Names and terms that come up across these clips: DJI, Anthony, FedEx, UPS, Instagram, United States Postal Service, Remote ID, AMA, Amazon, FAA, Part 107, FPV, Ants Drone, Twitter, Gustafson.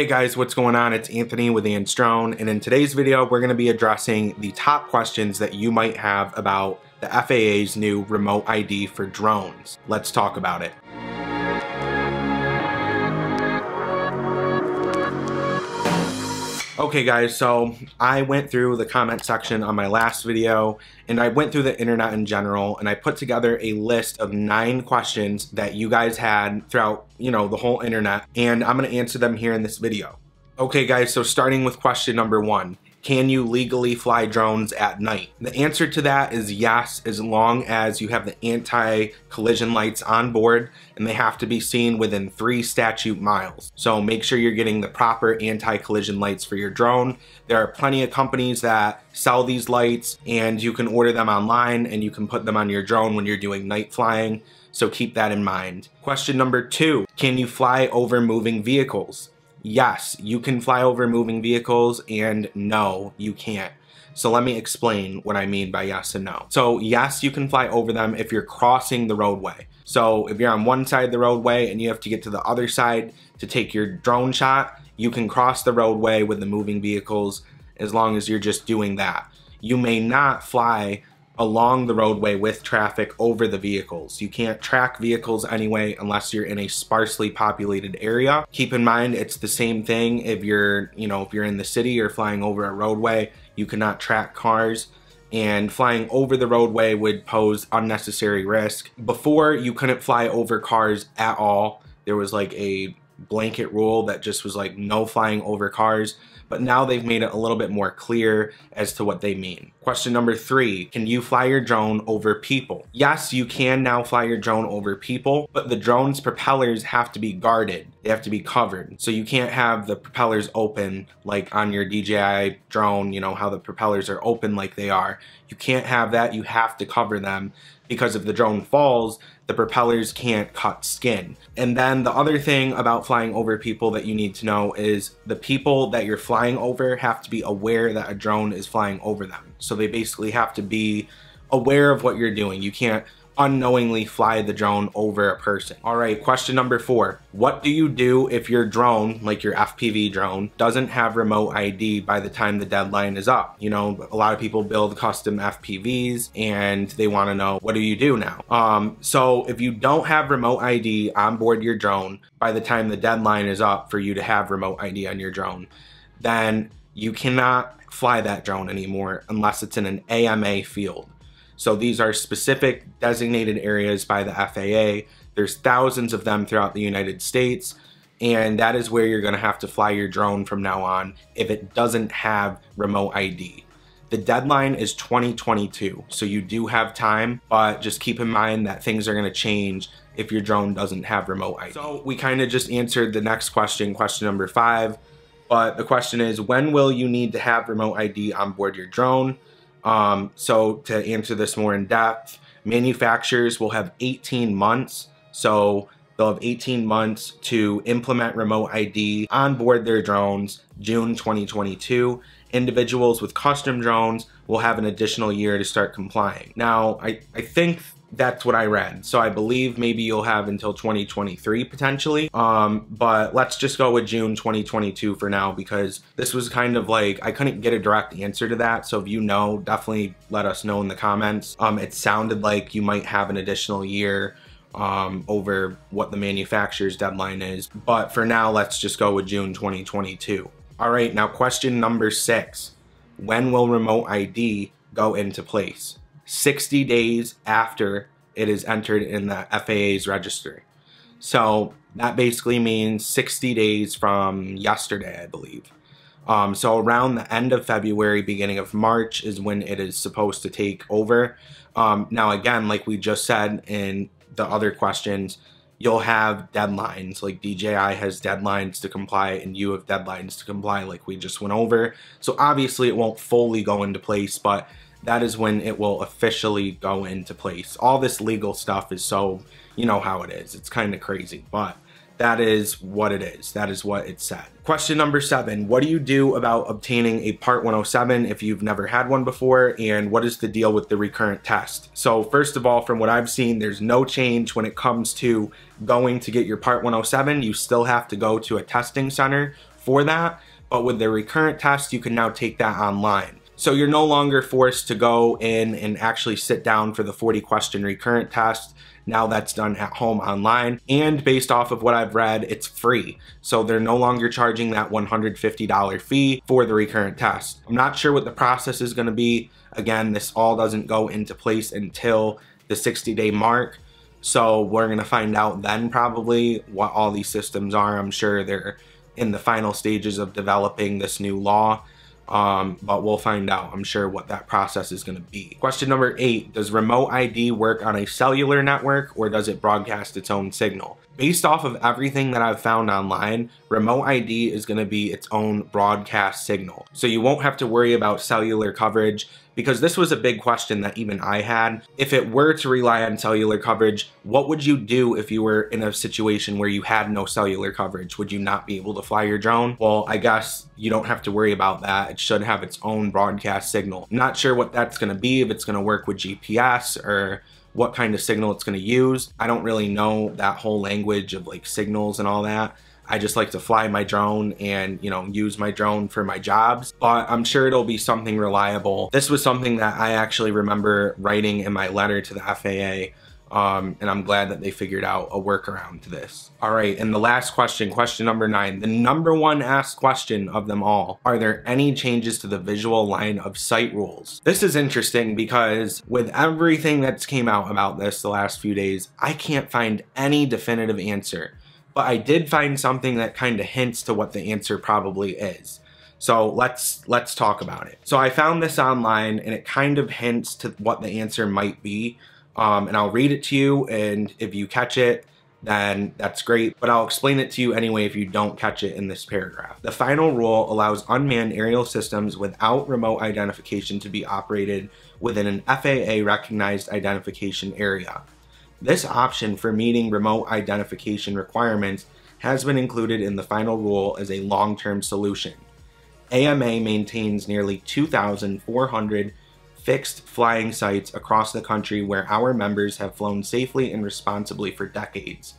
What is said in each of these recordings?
Hey guys, what's going on? It's Anthony with Ants Drone, and in today's video, we're going to be addressing the top questions that you might have about the FAA's new Remote ID for drones. Let's talk about it. Okay guys, so I went through the comment section on my last video, and I went through the internet in general, and I put together a list of 9 questions that you guys had throughout, the whole internet, and I'm gonna answer them here in this video. Okay guys, so starting with question number 1, can you legally fly drones at night? The answer to that is yes, as long as you have the anti-collision lights on board, and they have to be seen within 3 statute miles. So make sure you're getting the proper anti-collision lights for your drone. There are plenty of companies that sell these lights, and you can order them online and you can put them on your drone when you're doing night flying. So keep that in mind. Question number 2, can you fly over moving vehicles? Yes, you can fly over moving vehicles, and no, you can't. So let me explain what I mean by yes and no. So yes, you can fly over them if you're crossing the roadway. So if you're on one side of the roadway and you have to get to the other side to take your drone shot, you can cross the roadway with the moving vehicles as long as you're just doing that. You may not fly along the roadway with traffic over the vehicles. You can't track vehicles anyway unless you're in a sparsely populated area. Keep in mind, it's the same thing if you're, if you're in the city or flying over a roadway, you cannot track cars. And flying over the roadway would pose unnecessary risk. Before, you couldn't fly over cars at all. There was like a blanket rule that just was like no flying over cars, but now they've made it a little bit more clear as to what they mean. Question number 3, can you fly your drone over people? Yes, you can now fly your drone over people, but the drone's propellers have to be guarded. They have to be covered. So you can't have the propellers open like on your DJI drone, how the propellers are open like they are. You can't have that, you have to cover them, because if the drone falls, the propellers can't cut skin. And then the other thing about flying over people that you need to know is the people that you're flying over have to be aware that a drone is flying over them. So they basically have to be aware of what you're doing. You can't unknowingly fly the drone over a person. All right, question number 4. What do you do if your drone, like your FPV drone, doesn't have remote ID by the time the deadline is up? A lot of people build custom FPVs and they wanna know, what do you do now? So if you don't have remote ID on board your drone by the time the deadline is up for you to have remote ID on your drone, then you cannot fly that drone anymore unless it's in an AMA field. So these are specific designated areas by the FAA. There's thousands of them throughout the United States, and that is where you're gonna have to fly your drone from now on if it doesn't have remote ID. The deadline is 2022, so you do have time, but just keep in mind that things are gonna change if your drone doesn't have remote ID. So we kind of just answered the next question, question number 5, but the question is, when will you need to have remote ID on board your drone? So to answer this more in depth, manufacturers will have 18 months. So they'll have 18 months to implement remote ID on board their drones, June 2022. Individuals with custom drones will have an additional year to start complying. Now, I think that's what I read. So I believe maybe you'll have until 2023 potentially, but let's just go with June 2022 for now, because this was kind of like, I couldn't get a direct answer to that. So if you know, definitely let us know in the comments. It sounded like you might have an additional year over what the manufacturer's deadline is. But for now, let's just go with June 2022. All right, now question number 6. When will remote ID go into place? 60 days after it is entered in the FAA's registry. So that basically means 60 days from yesterday, I believe. So around the end of February, beginning of March is when it is supposed to take over. Now again, like we just said in the other questions, you'll have deadlines, like DJI has deadlines to comply and you have deadlines to comply, like we just went over. So obviously it won't fully go into place, but that is when it will officially go into place. All this legal stuff is so, how it is. It's kind of crazy, but that is what it is. That is what it said. Question number 7, what do you do about obtaining a Part 107 if you've never had one before, and what is the deal with the recurrent test? So first of all, from what I've seen, there's no change when it comes to going to get your Part 107. You still have to go to a testing center for that, but with the recurrent test, you can now take that online. So you're no longer forced to go in and actually sit down for the 40-question recurrent test. Now that's done at home online. And based off of what I've read, it's free. So they're no longer charging that $150 fee for the recurrent test. I'm not sure what the process is gonna be. Again, this all doesn't go into place until the 60-day mark. So we're gonna find out then probably what all these systems are. I'm sure they're in the final stages of developing this new law. But we'll find out, I'm sure, what that process is going to be. Question number 8, does Remote ID work on a cellular network, or does it broadcast its own signal? Based off of everything that I've found online, Remote ID is going to be its own broadcast signal. So you won't have to worry about cellular coverage, because this was a big question that even I had. If it were to rely on cellular coverage, what would you do if you were in a situation where you had no cellular coverage? Would you not be able to fly your drone? Well, I guess you don't have to worry about that. It should have its own broadcast signal. I'm not sure what that's going to be, if it's going to work with GPS or what kind of signal it's going to use. I don't really know that whole language of like signals and all that. I just like to fly my drone and, you know, use my drone for my jobs, but I'm sure it'll be something reliable. This was something that I actually remember writing in my letter to the FAA, and I'm glad that they figured out a workaround to this. All right, and the last question, question number 9, the number one asked question of them all. Are there any changes to the visual line of sight rules? This is interesting because with everything that's came out about this the last few days, I can't find any definitive answer. But I did find something that kind of hints to what the answer probably is. So let's talk about it. So I found this online and it kind of hints to what the answer might be. And I'll read it to you, and if you catch it, then that's great. But I'll explain it to you anyway if you don't catch it in this paragraph. The final rule allows unmanned aerial systems without remote identification to be operated within an FAA recognized identification area. This option for meeting remote identification requirements has been included in the final rule as a long-term solution. AMA maintains nearly 2,400 fixed flying sites across the country where our members have flown safely and responsibly for decades.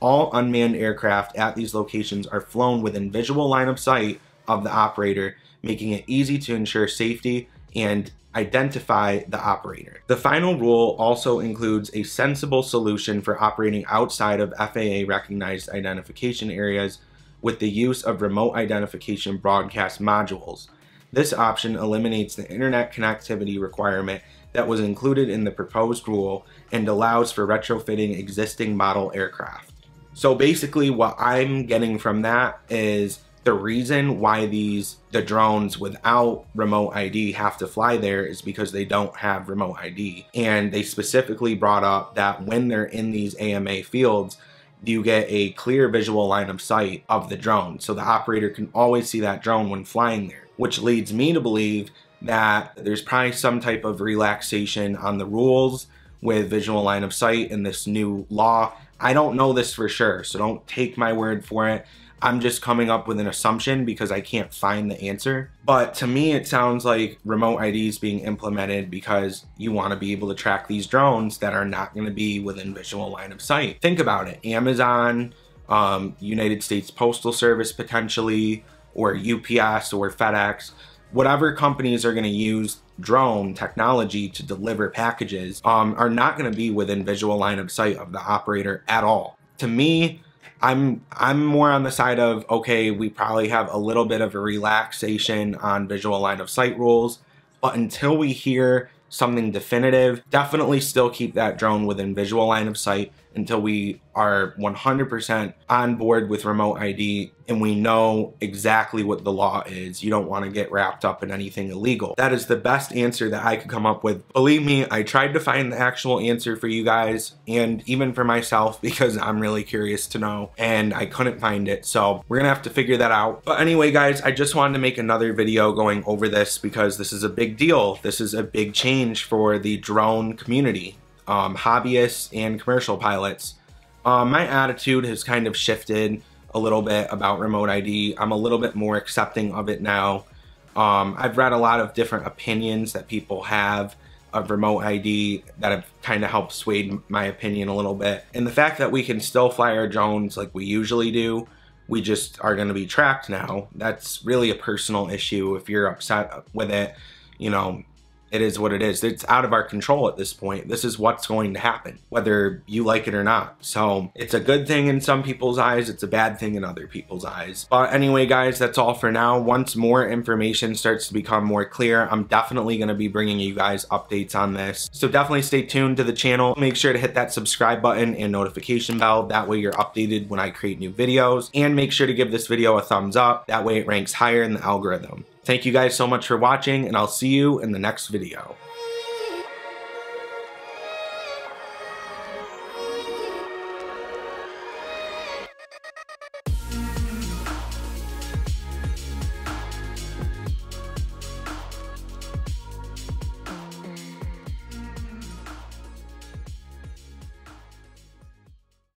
All unmanned aircraft at these locations are flown within visual line of sight of the operator, making it easy to ensure safety and identify the operator. The final rule also includes a sensible solution for operating outside of FAA recognized identification areas with the use of remote identification broadcast modules. This option eliminates the internet connectivity requirement that was included in the proposed rule and allows for retrofitting existing model aircraft. So basically what I'm getting from that is the reason why the drones without remote ID have to fly there is because they don't have remote ID. And they specifically brought up that when they're in these AMA fields, you get a clear visual line of sight of the drone. So the operator can always see that drone when flying there, which leads me to believe that there's probably some type of relaxation on the rules with visual line of sight in this new law. I don't know this for sure, so don't take my word for it. I'm just coming up with an assumption because I can't find the answer. But to me, it sounds like remote ID is being implemented because you want to be able to track these drones that are not going to be within visual line of sight. Think about it. Amazon, United States Postal Service potentially, or UPS or FedEx, whatever companies are going to use drone technology to deliver packages are not going to be within visual line of sight of the operator at all. To me, I'm more on the side of, okay, we probably have a little bit of a relaxation on visual line of sight rules, but until we hear something definitive, definitely still keep that drone within visual line of sight until we are 100% on board with remote ID and we know exactly what the law is. You don't want to get wrapped up in anything illegal. That is the best answer that I could come up with. Believe me, I tried to find the actual answer for you guys and even for myself because I'm really curious to know and I couldn't find it. So we're gonna have to figure that out. But anyway, guys, I just wanted to make another video going over this because this is a big deal. This is a big change for the drone community. Hobbyists and commercial pilots. My attitude has kind of shifted a little bit about Remote ID. I'm a little bit more accepting of it now. I've read a lot of different opinions that people have of Remote ID that have kind of helped sway my opinion a little bit. And the fact that we can still fly our drones like we usually do, we just are gonna be tracked now. That's really a personal issue. If you're upset with it, you know, it is what it is. It's out of our control at this point. This is what's going to happen, whether you like it or not. So it's a good thing in some people's eyes. It's a bad thing in other people's eyes. But anyway, guys, that's all for now. Once more information starts to become more clear, I'm definitely going to be bringing you guys updates on this. So definitely stay tuned to the channel. Make sure to hit that subscribe button and notification bell. That way you're updated when I create new videos. And make sure to give this video a thumbs up. That way it ranks higher in the algorithm. Thank you guys so much for watching, and I'll see you in the next video.